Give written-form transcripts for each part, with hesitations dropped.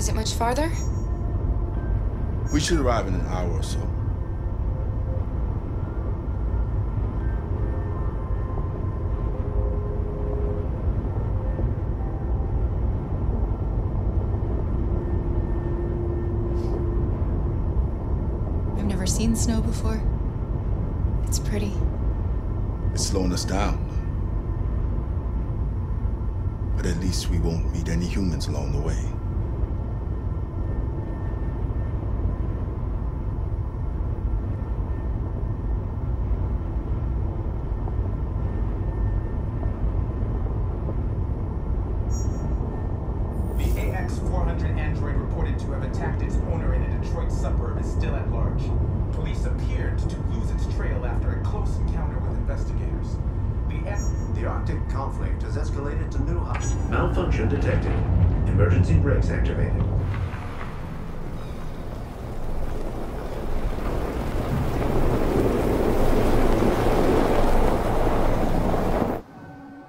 Is it much farther? We should arrive in an hour or so. I've never seen snow before. It's pretty. It's slowing us down. But at least we won't meet any humans along the way.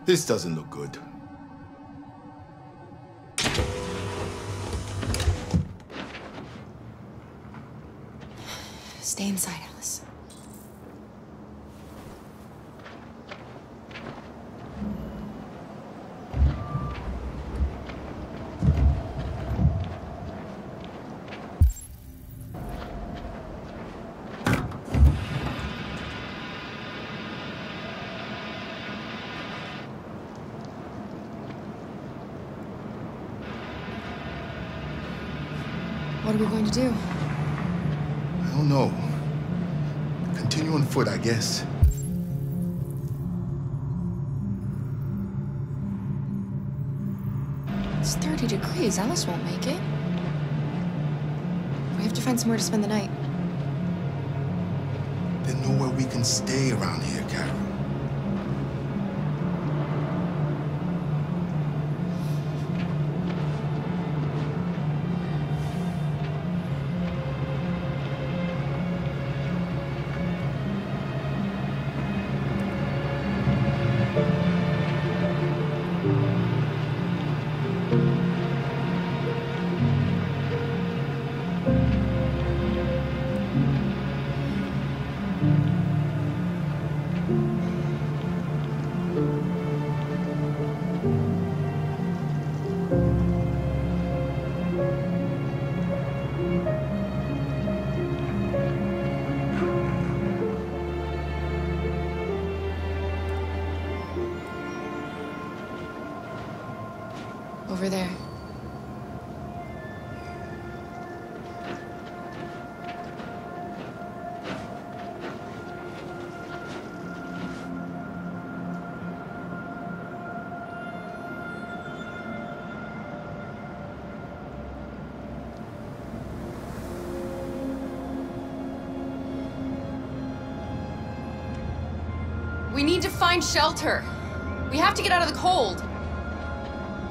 This doesn't look good. Stay inside, Alice. What are we going to do? I don't know. Continue on foot, I guess. It's 30 degrees. Alice won't make it. We have to find somewhere to spend the night. Then nowhere we can stay around here, Kara. Over there. We need to find shelter. We have to get out of the cold.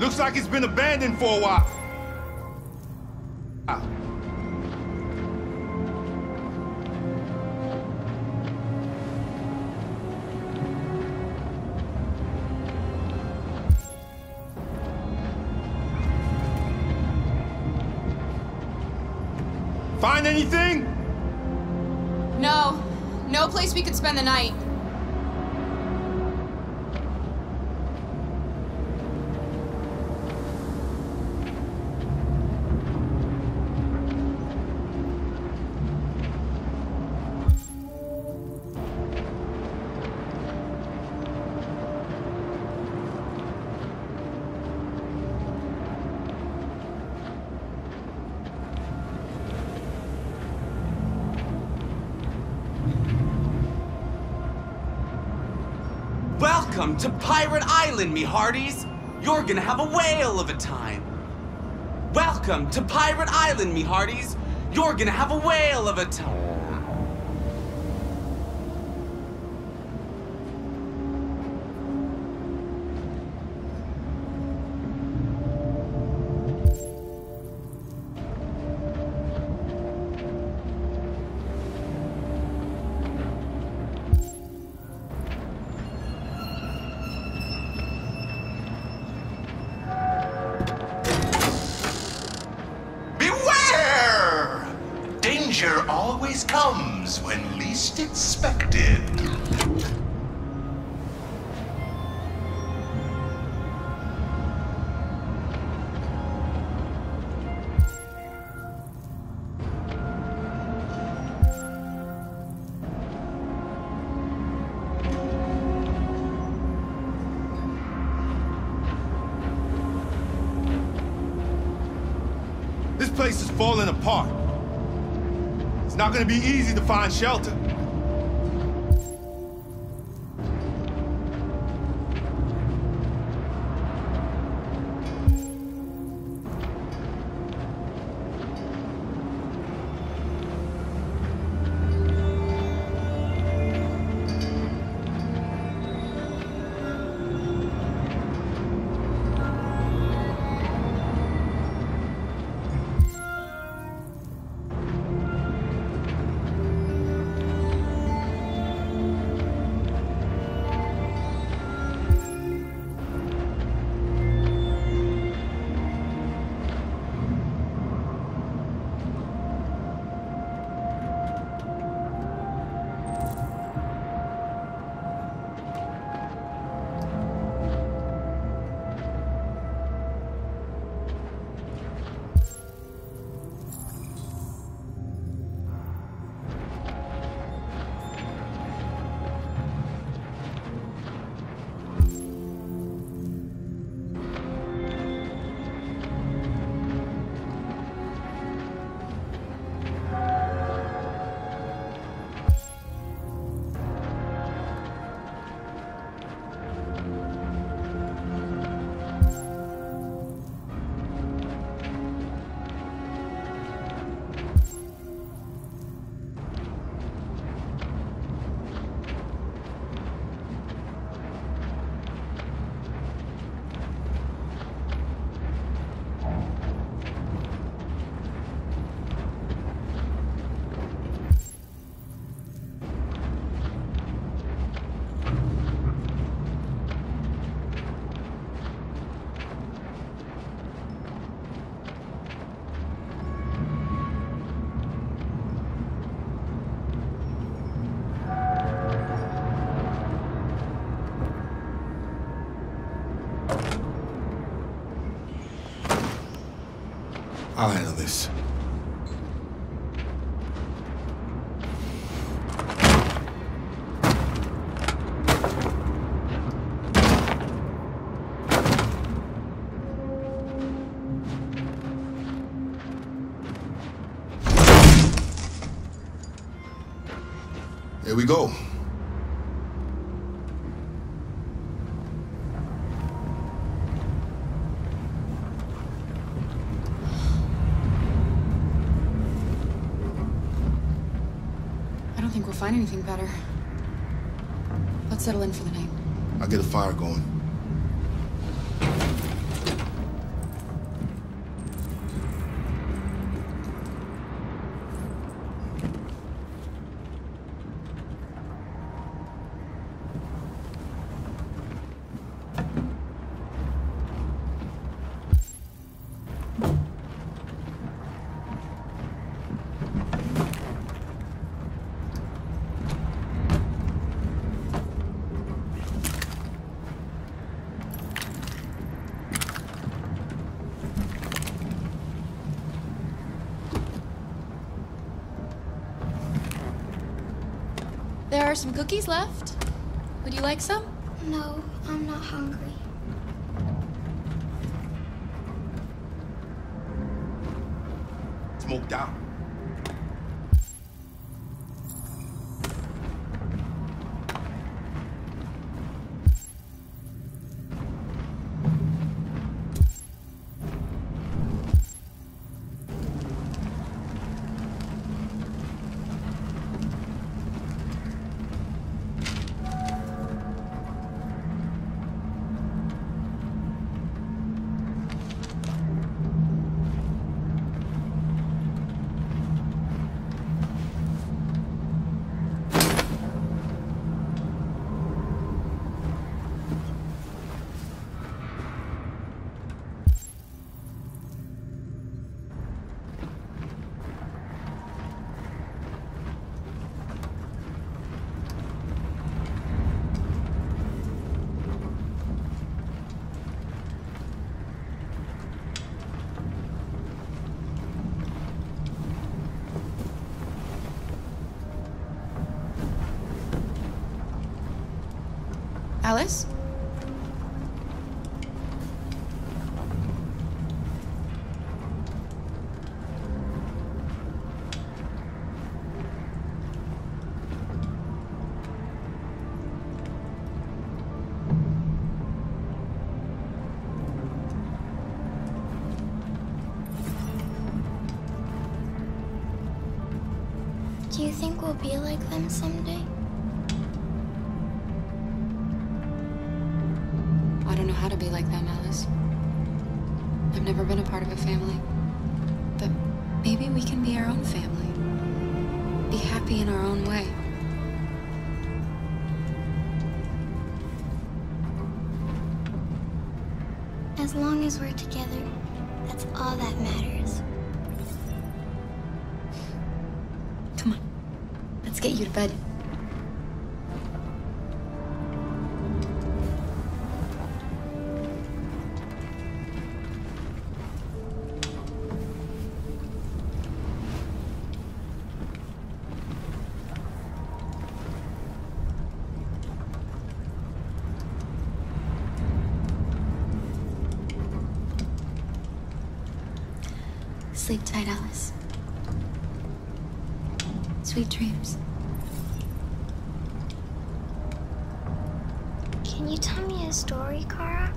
Looks like it's been abandoned for a while. Find anything? No. No place we could spend the night. Welcome to Pirate Island, me hearties! You're gonna have a whale of a time! Welcome to Pirate Island, me hearties! You're gonna have a whale of a adventure always comes when least expected. This place is falling apart. It's not going to be easy to find shelter. I'll handle this. Here we go. Find anything better. Let's settle in for the night. I'll get a fire going. There are some cookies left. Would you like some? No, I'm not hungry. Smoked out. Alice? Do you think we'll be like them someday? I don't know how to be like them, Alice. I've never been a part of a family. But maybe we can be our own family. Be happy in our own way. As long as we're together, that's all that matters. Come on, let's get you to bed. Sleep tight, Alice. Sweet dreams. Can you tell me a story, Kara?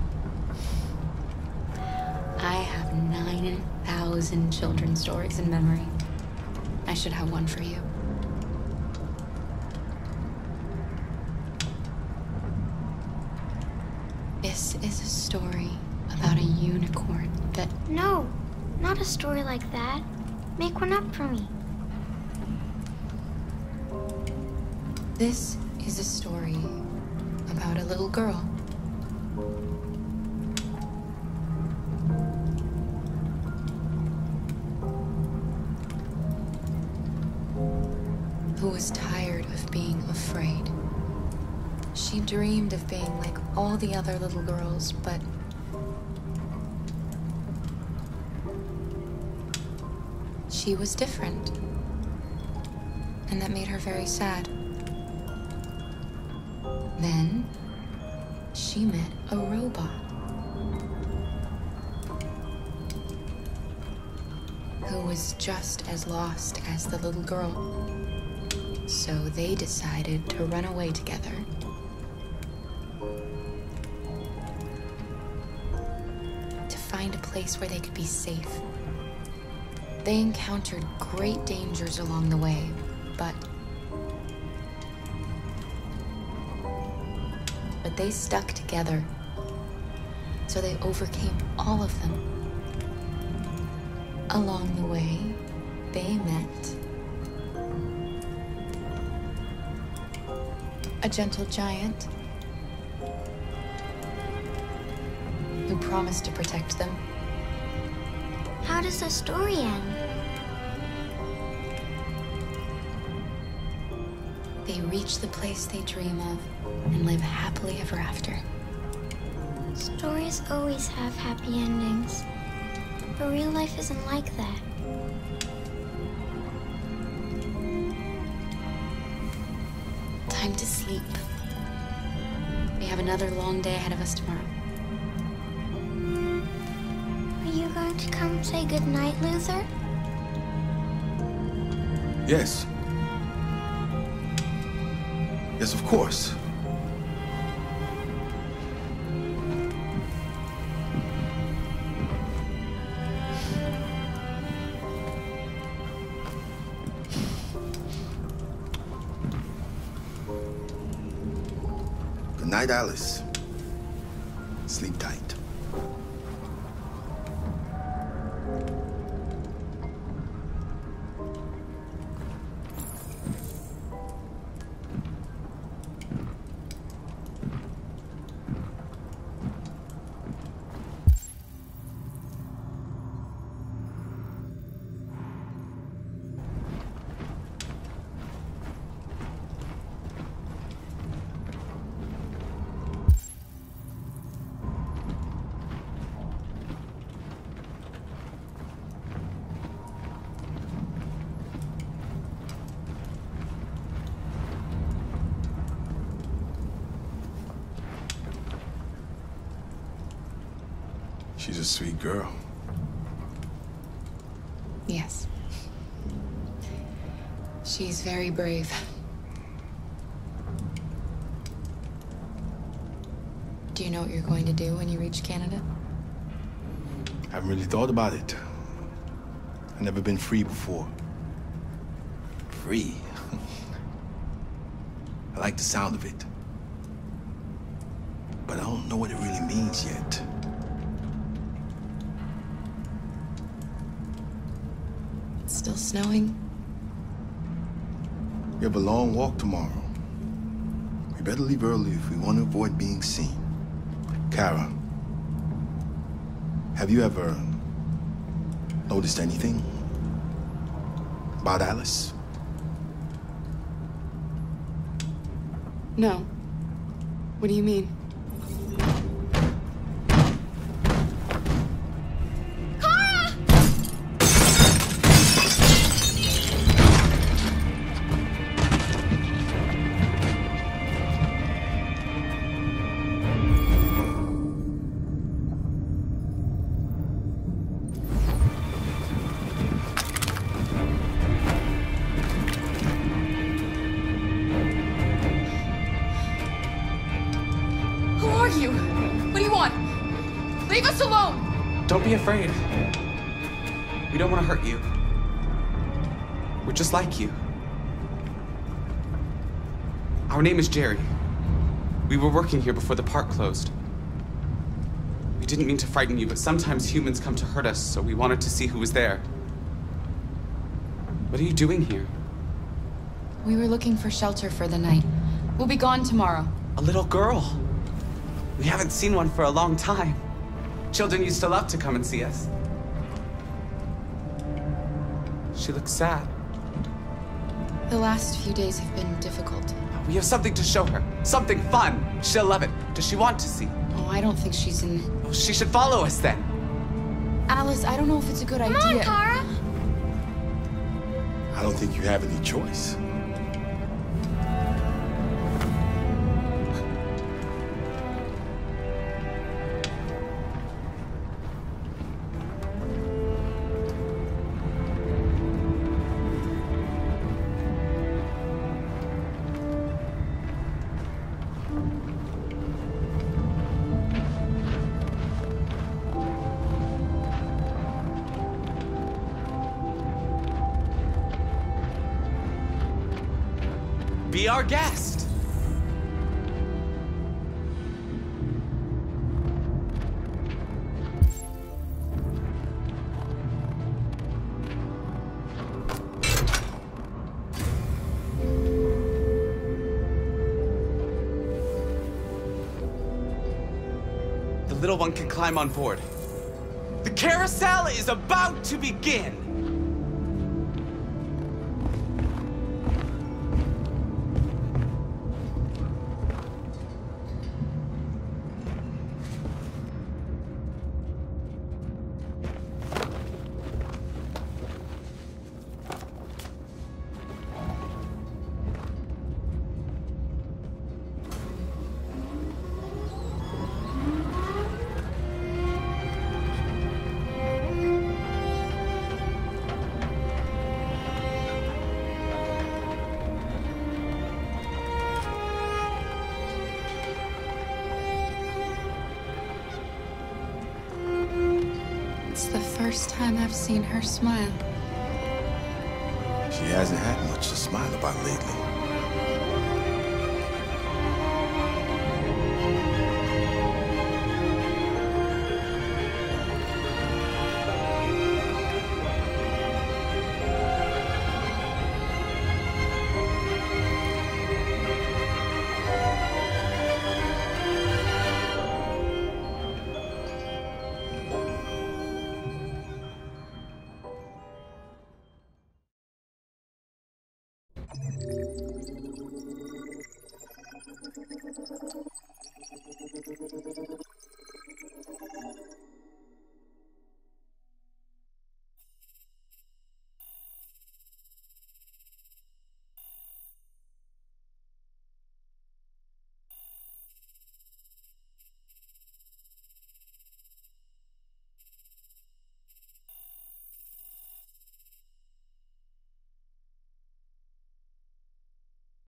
I have 9,000 children's stories in memory. I should have one for you. This is a story about a unicorn that... No, not a story like that. Make one up for me. This is a story about a little girl. Who was tired of being afraid. She dreamed of being like all the other little girls, but she was different. And that made her very sad. Then, she met a robot who was just as lost as the little girl. So they decided to run away together. To find a place where they could be safe. They encountered great dangers along the way, but they stuck together, so they overcame all of them. Along the way, they met a gentle giant who promised to protect them. How does the story end? They reach the place they dream of and live happily ever after. Stories always have happy endings, but real life isn't like that. Time to sleep. We have another long day ahead of us tomorrow. Are you going to come say goodnight, Luther? Yes. Yes, of course. Good night, Alice. Sleep tight. She's a sweet girl. Yes. She's very brave. Do you know what you're going to do when you reach Canada? I haven't really thought about it. I've never been free before. Free. I like the sound of it. But I don't know what it really means yet. It's still snowing. We have a long walk tomorrow. We better leave early if we want to avoid being seen. Kara, have you ever noticed anything about Alice? No. What do you mean? Kara! Who are you? What do you want? Leave us alone! Don't be afraid. We don't want to hurt you. We're just like you. Our name is Jerry. We were working here before the park closed. We didn't mean to frighten you, but sometimes humans come to hurt us, so we wanted to see who was there. What are you doing here? We were looking for shelter for the night. We'll be gone tomorrow. A little girl. We haven't seen one for a long time. Children used to love to come and see us. She looks sad. The last few days have been difficult. We have something to show her. Something fun. She'll love it. Does she want to see? Oh, I don't think she's in... Oh, she should follow us then. Alice, I don't know if it's a good idea. Come on, Kara! I don't think you have any choice. Be our guest. The little one can climb on board. The carousel is about to begin. First time I've seen her smile. She hasn't had much to smile about lately.